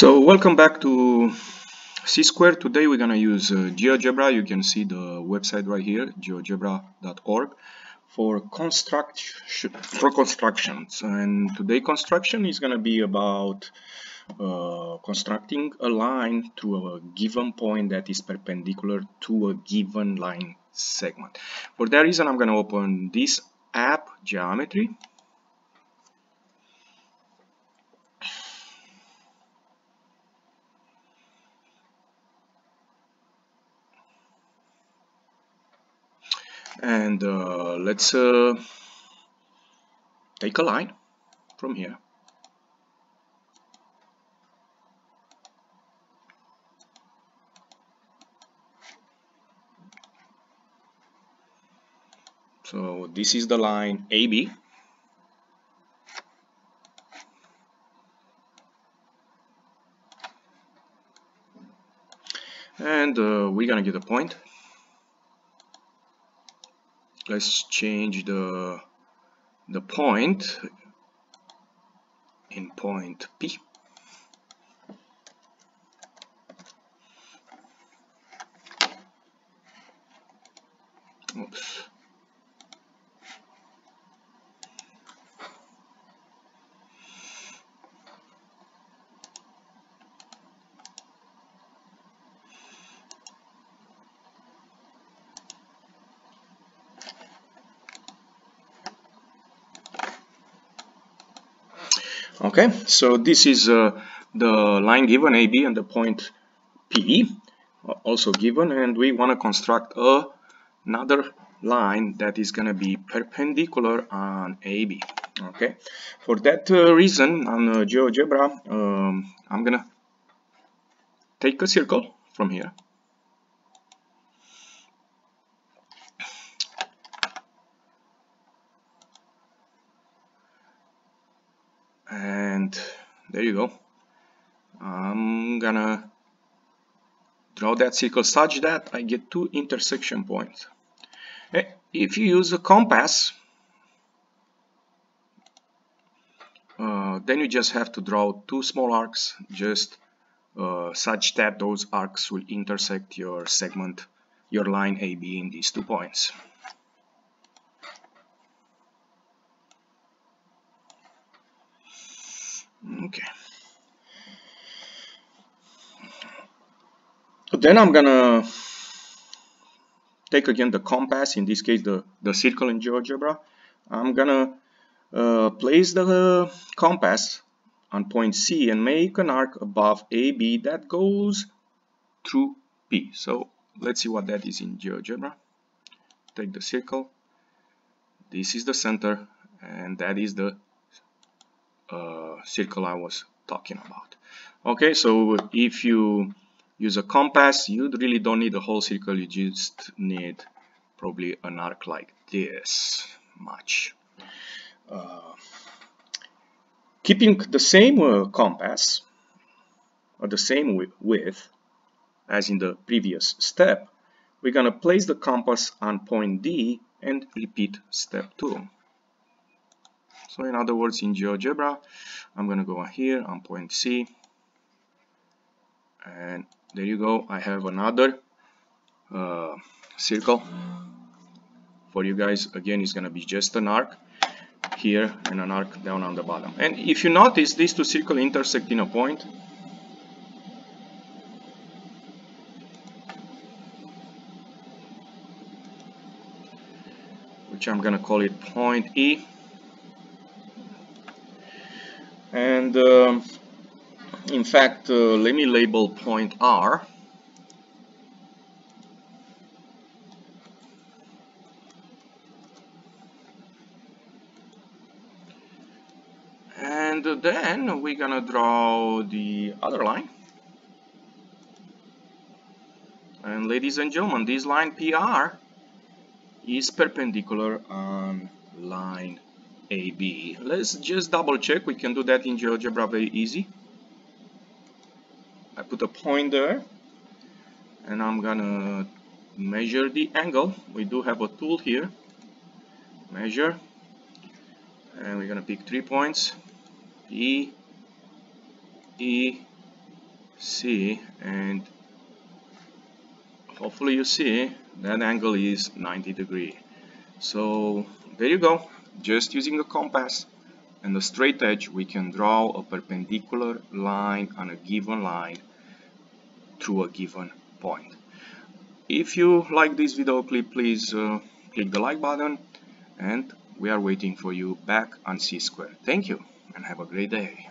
So welcome back to C Square. Today we're going to use GeoGebra. You can see the website right here, geogebra.org, for constructions. And today construction is going to be about constructing a line through a given point that is perpendicular to a given line segment. For that reason, I'm going to open this app, Geometry. And let's take a line from here. So this is the line AB. And we're gonna get a point. Let's change the point in point P. Oops. Okay, so this is the line given AB and the point PE also given, and we want to construct another line that is going to be perpendicular on AB. Okay, for that reason, on GeoGebra, I'm going to take a circle from here. And there you go. I'm gonna draw that circle such that I get two intersection points. If you use a compass, then you just have to draw two small arcs, just such that those arcs will intersect your segment, your line AB in these 2 points. Okay. Then I'm gonna take again the compass, in this case the circle in GeoGebra. I'm gonna place the compass on point C and make an arc above AB that goes through P. So let's see what that is in GeoGebra. Take the circle. This is the center, and that is the circle I was talking about. Okay, so if you use a compass, you really don't need a whole circle, you just need probably an arc like this much. Keeping the same compass or the same width as in the previous step, we're gonna place the compass on point D and repeat step 2. So in other words, in GeoGebra, I'm going to go here on point C, and there you go, I have another circle. For you guys, again, it's going to be just an arc here and an arc down on the bottom. And if you notice, these two circles intersect in a point. Which I'm going to call it point E. And in fact, let me label point R. And then we're gonna draw the other line. And ladies and gentlemen, this line PR is perpendicular on line AB. Let's just double check. We can do that in GeoGebra very easy. I put a point there, and I'm gonna measure the angle. We do have a tool here, measure, and we're gonna pick 3 points, E, E, see, and hopefully you see that angle is 90 degrees. So there you go. Just using a compass and a straight edge, we can draw a perpendicular line on a given line through a given point. If you like this video, please click the like button, and we are waiting for you back on C Square. Thank you and have a great day.